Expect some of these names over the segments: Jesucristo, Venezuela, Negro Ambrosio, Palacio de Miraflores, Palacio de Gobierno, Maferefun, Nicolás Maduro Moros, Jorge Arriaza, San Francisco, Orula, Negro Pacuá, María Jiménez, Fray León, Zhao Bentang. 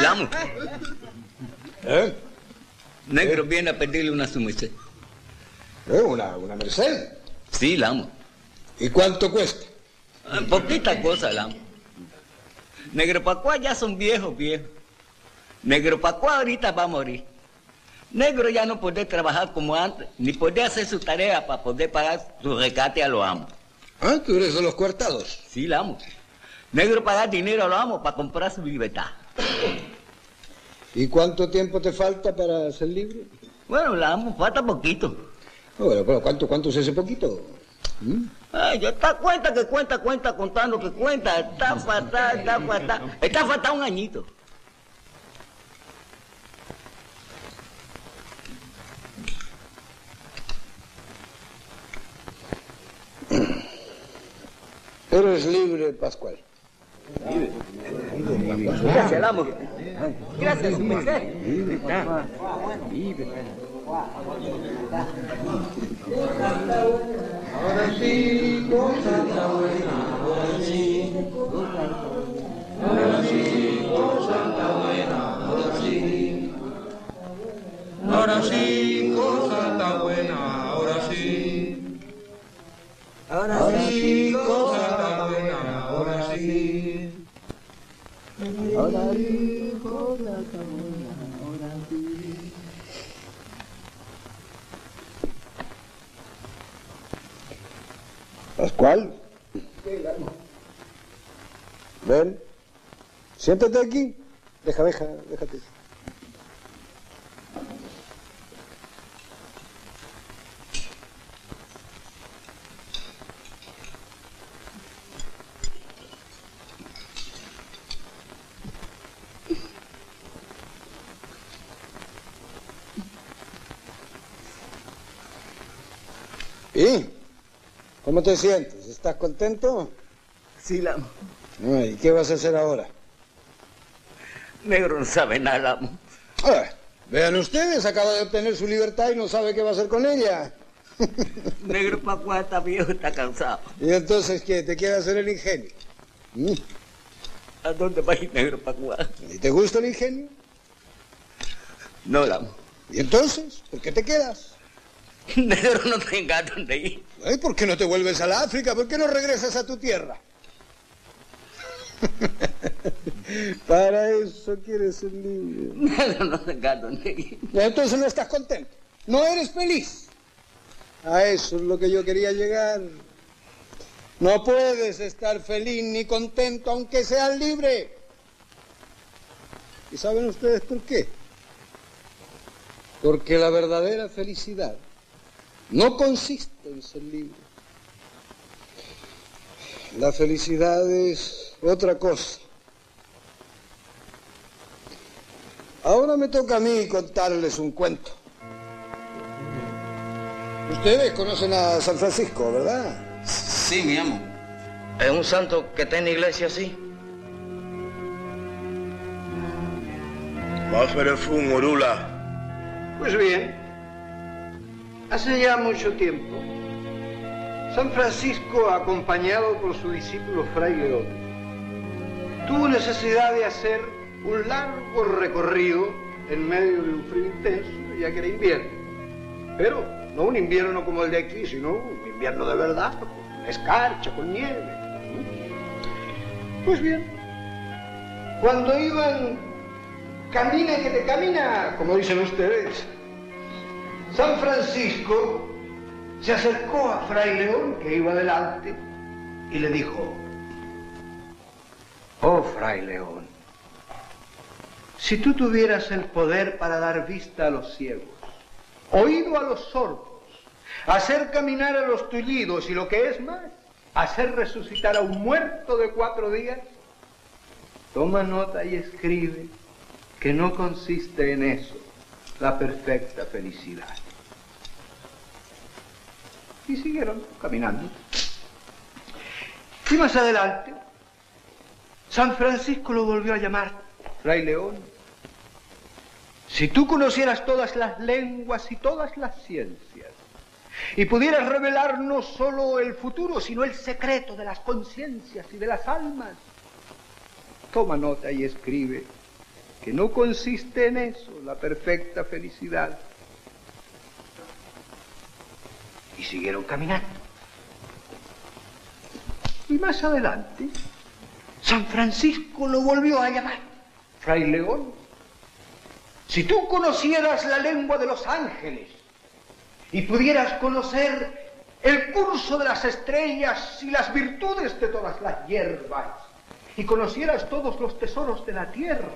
Lamo. Negro viene a pedirle una sumisión. ¿Una merced? Sí, Lamo. ¿Y cuánto cuesta? Poquita cosa, Lamo. Negro Pacuá ya son viejos. Negro Pacuá ahorita va a morir. Negro ya no puede trabajar como antes, ni puede hacer su tarea para poder pagar su rescate a los amos. Ah, ¿tú eres de los coartados? Sí, Lamo. Negro paga dinero a los amos para comprar su libertad. ¿Y cuánto tiempo te falta para ser libre? Bueno, Lamo, falta poquito. Bueno, pero ¿cuánto es ese poquito? Ay, yo está contando que cuenta, está fatal un añito. Eres libre, Pascual. Gracias, Lamo. Gracias, su merced. Ahora sí, con Santa Buena, ahora sí. Pascual, ven, siéntate aquí, déjate. ¿Y? ¿Cómo te sientes? ¿Estás contento? Sí, Lamo. ¿Y qué vas a hacer ahora? Negro no sabe nada, Lamo. Vean ustedes, acaba de obtener su libertad y no sabe qué va a hacer con ella. Negro Pacuá está viejo, está cansado. ¿Y entonces qué? ¿Te quiere hacer el ingenio? ¿A dónde va el Negro Pacuá? ¿Y te gusta el ingenio? No, Lamo. ¿Y entonces? ¿Por qué te quedas? Negro, no tenga dónde ir. ¿Por qué no te vuelves a la África? ¿Por qué no regresas a tu tierra? Para eso quieres ser libre. Negro, no tenga dónde ir. Entonces no estás contento. No eres feliz. A eso es lo que yo quería llegar. No puedes estar feliz ni contento aunque seas libre. ¿Y saben ustedes por qué? Porque la verdadera felicidad no consiste en ser libre. La felicidad es otra cosa. Ahora me toca a mí contarles un cuento. Ustedes conocen a San Francisco, ¿verdad? Sí, mi amo. Es un santo que está en la iglesia, sí. Maferefun, Orula. Pues bien. Hace ya mucho tiempo, San Francisco, acompañado por su discípulo Fray León, tuvo necesidad de hacer un largo recorrido en medio de un frío intenso, ya que era invierno. Pero no un invierno como el de aquí, sino un invierno de verdad, con escarcha, con nieve. Pues bien, cuando iban, camina que te camina, como dicen ustedes, San Francisco se acercó a Fray León, que iba delante, y le dijo: «Oh, Fray León, si tú tuvieras el poder para dar vista a los ciegos, oído a los sordos, hacer caminar a los tullidos y, lo que es más, hacer resucitar a un muerto de 4 días, toma nota y escribe que no consiste en eso la perfecta felicidad». Y siguieron caminando. Y más adelante, San Francisco lo volvió a llamar: «Fray León, si tú conocieras todas las lenguas y todas las ciencias, y pudieras revelar no solo el futuro, sino el secreto de las conciencias y de las almas. Toma nota y escribe que no consiste en eso la perfecta felicidad. Y siguieron caminando. Y más adelante, San Francisco lo volvió a llamar. Fray León, si tú conocieras la lengua de los ángeles y pudieras conocer el curso de las estrellas y las virtudes de todas las hierbas, y conocieras todos los tesoros de la tierra,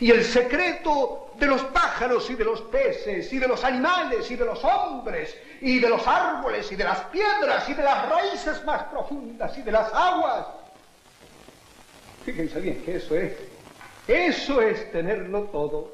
y el secreto de los pájaros y de los peces, y de los animales y de los hombres, y de los árboles y de las piedras, y de las raíces más profundas y de las aguas. Fíjense bien que eso es tenerlo todo,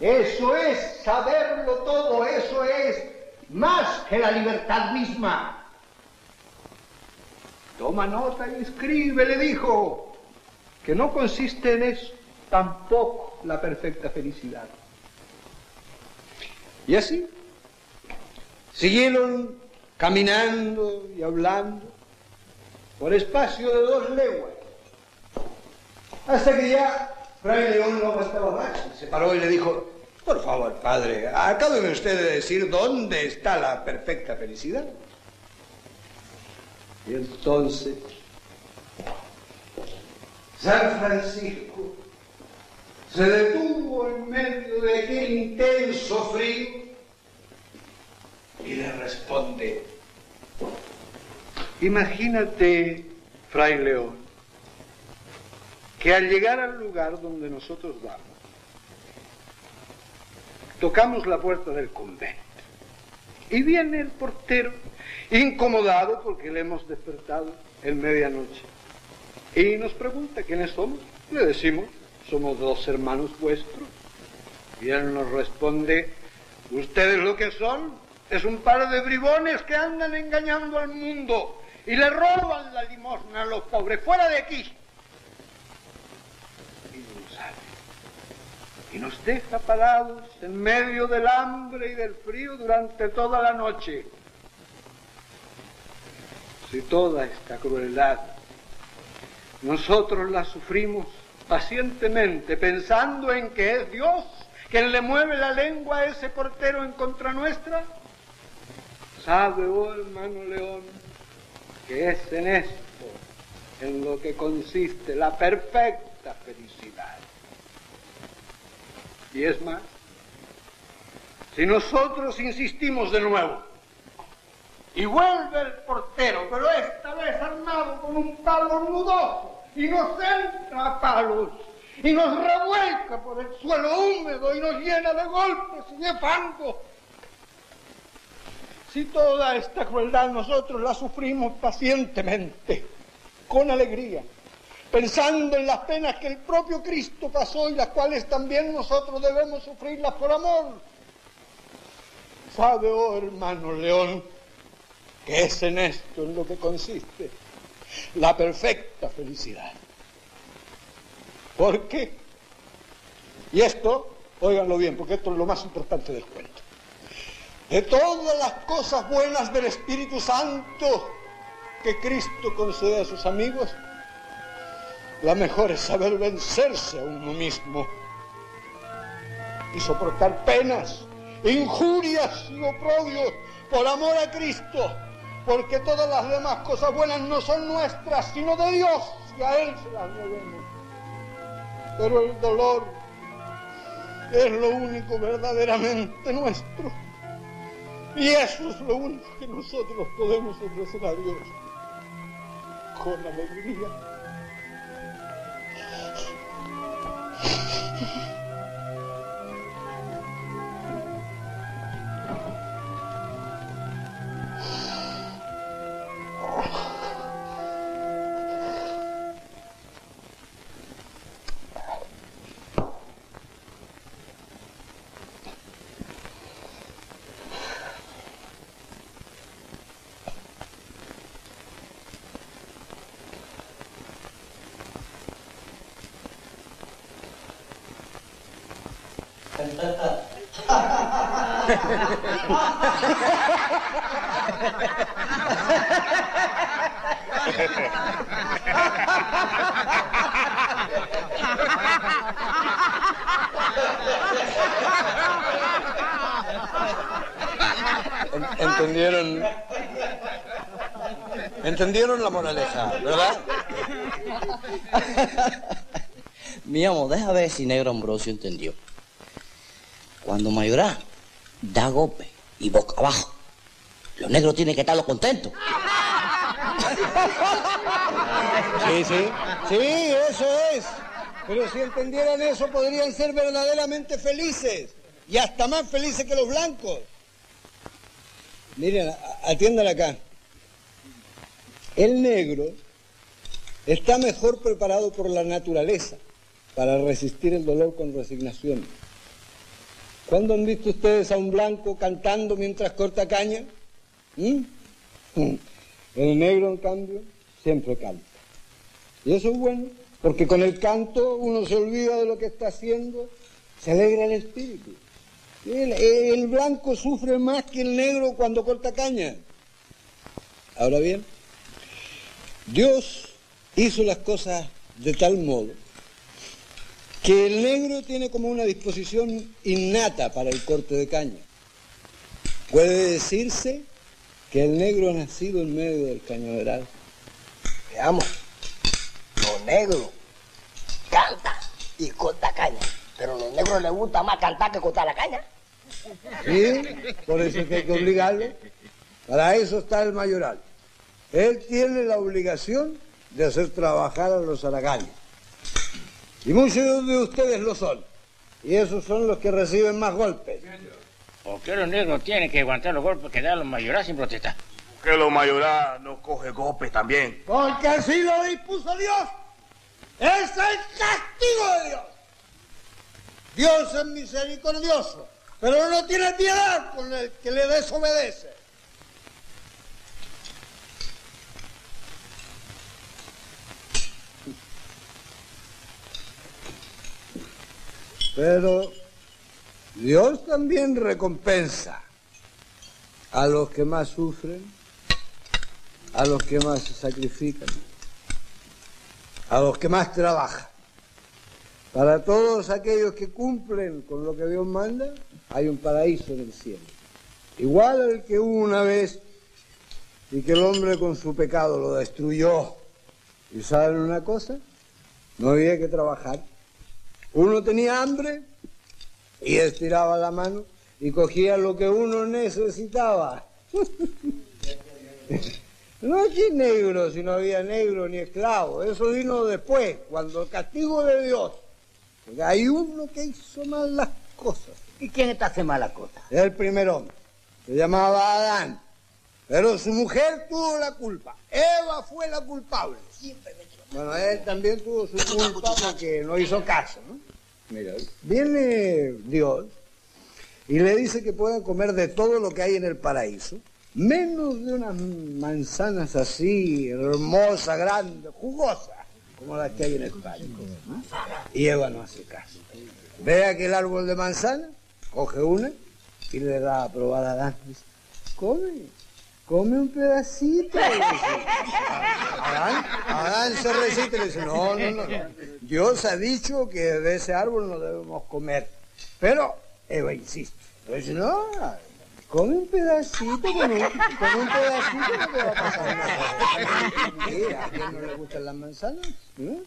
eso es saberlo todo, eso es más que la libertad misma. Toma nota y escribe, le dijo, que no consiste en eso tampoco la perfecta felicidad. Y así siguieron caminando y hablando por espacio de 2 leguas, hasta que ya Fray León no aguantaba más, se paró y le dijo: por favor, padre, acábeme usted de decir dónde está la perfecta felicidad. Y entonces San Francisco se detuvo en medio de aquel intenso frío y le responde: imagínate, Fray León, que al llegar al lugar donde nosotros vamos, tocamos la puerta del convento y viene el portero, incomodado porque le hemos despertado en medianoche, y nos pregunta quiénes somos. Le decimos: somos 2 hermanos vuestros. Y él nos responde: ustedes lo que son es un par de bribones que andan engañando al mundo y le roban la limosna a los pobres, fuera de aquí. Y nos sale y nos deja parados en medio del hambre y del frío durante toda la noche. Si toda esta crueldad nosotros la sufrimos pacientemente, pensando en que es Dios quien le mueve la lengua a ese portero en contra nuestra, sabe, oh hermano León, que es en esto en lo que consiste la perfecta felicidad. Y es más, si nosotros insistimos de nuevo, y vuelve el portero, pero esta vez armado con un palo nudoso, y nos entra a palos, y nos revuelca por el suelo húmedo, y nos llena de golpes y de fango. Si toda esta crueldad nosotros la sufrimos pacientemente, con alegría, pensando en las penas que el propio Cristo pasó y las cuales también nosotros debemos sufrirlas por amor, sabe, oh hermano León, que es en esto en lo que consiste la perfecta felicidad. ¿Por qué? Y esto, óiganlo bien, porque esto es lo más importante del cuento. De todas las cosas buenas del Espíritu Santo que Cristo concede a sus amigos, la mejor es saber vencerse a uno mismo y soportar penas, injurias y oprobios por amor a Cristo, porque todas las demás cosas buenas no son nuestras, sino de Dios, y a Él se las debemos. Pero el dolor es lo único verdaderamente nuestro, y eso es lo único que nosotros podemos ofrecer a Dios, con alegría. ¿Entendieron? ¿Entendieron la moraleja, verdad? Mi amo, deja ver si Negro Ambrosio entendió. Cuando mayorá, da golpe y boca abajo. Los negros tienen que estarlo contentos. Sí, sí. Sí, eso es. Pero si entendieran eso, podrían ser verdaderamente felices. Y hasta más felices que los blancos. Miren, atiendan acá. El negro está mejor preparado por la naturaleza para resistir el dolor con resignación. ¿Cuándo han visto ustedes a un blanco cantando mientras corta caña? El negro, en cambio, siempre canta. Y eso es bueno, porque con el canto uno se olvida de lo que está haciendo, se alegra el espíritu. El blanco sufre más que el negro cuando corta caña. Ahora bien, Dios hizo las cosas de tal modo que el negro tiene como una disposición innata para el corte de caña. Puede decirse que el negro ha nacido en medio del cañaveral. Veamos, los negros cantan y cortan caña, pero a los negros les gusta más cantar que cortar la caña. Sí, por eso es que hay que obligarlo. Para eso está el mayoral. Él tiene la obligación de hacer trabajar a los haraganes. Y muchos de ustedes lo son. Y esos son los que reciben más golpes. ¿Por qué los negros tienen que aguantar los golpes que dan los mayorás sin protestar? Porque los mayorás no cogen golpes también. Porque así lo dispuso Dios. ¡Es el castigo de Dios! Dios es misericordioso, pero no tiene piedad con el que le desobedece. Pero Dios también recompensa a los que más sufren, a los que más se sacrifican, a los que más trabajan. Para todos aquellos que cumplen con lo que Dios manda, hay un paraíso en el cielo. Igual al que hubo una vez y que el hombre con su pecado lo destruyó. ¿Y saben una cosa? No había que trabajar. Uno tenía hambre y estiraba la mano y cogía lo que uno necesitaba. No aquí negro, si no había negro ni esclavo. Eso vino después, cuando el castigo de Dios. Porque hay uno que hizo mal las cosas. ¿Y quién está haciendo malas cosas? El primer hombre. Se llamaba Adán. Pero su mujer tuvo la culpa. Eva fue la culpable. Siempre me... Bueno, él también tuvo su culpa porque no hizo caso, ¿no? Mira, viene Dios y le dice que pueden comer de todo lo que hay en el paraíso, menos de unas manzanas así, hermosas, grandes, jugosas, como las que hay en el paraíso, ¿no? Y Eva no hace caso. Ve aquel árbol de manzana, coge una y le da a probar a Adán. Dice, come. Come un pedacito. Adán se resiste y le dice, no. Dios ha dicho que de ese árbol no debemos comer. Pero Eva insiste. Le dice, no, come un pedacito, con un pedacito no te va a pasar nada. ¿A quién no le gustan las manzanas? ¿No?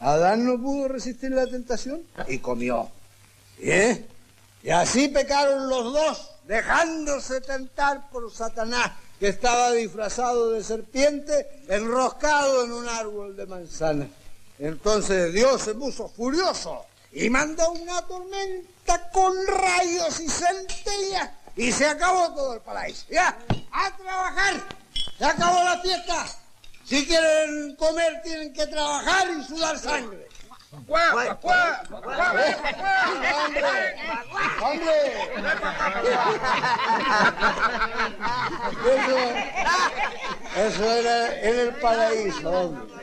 Adán no pudo resistir la tentación y comió. ¿Eh? Y así pecaron los dos, dejándose tentar por Satanás, que estaba disfrazado de serpiente, enroscado en un árbol de manzana. Entonces Dios se puso furioso y mandó una tormenta con rayos y centellas y se acabó todo el paraíso. ¡Ya! ¡A trabajar! ¡Se acabó la fiesta! Si quieren comer tienen que trabajar y sudar sangre. ¡Hombre! Eso era en el paraíso, hombre.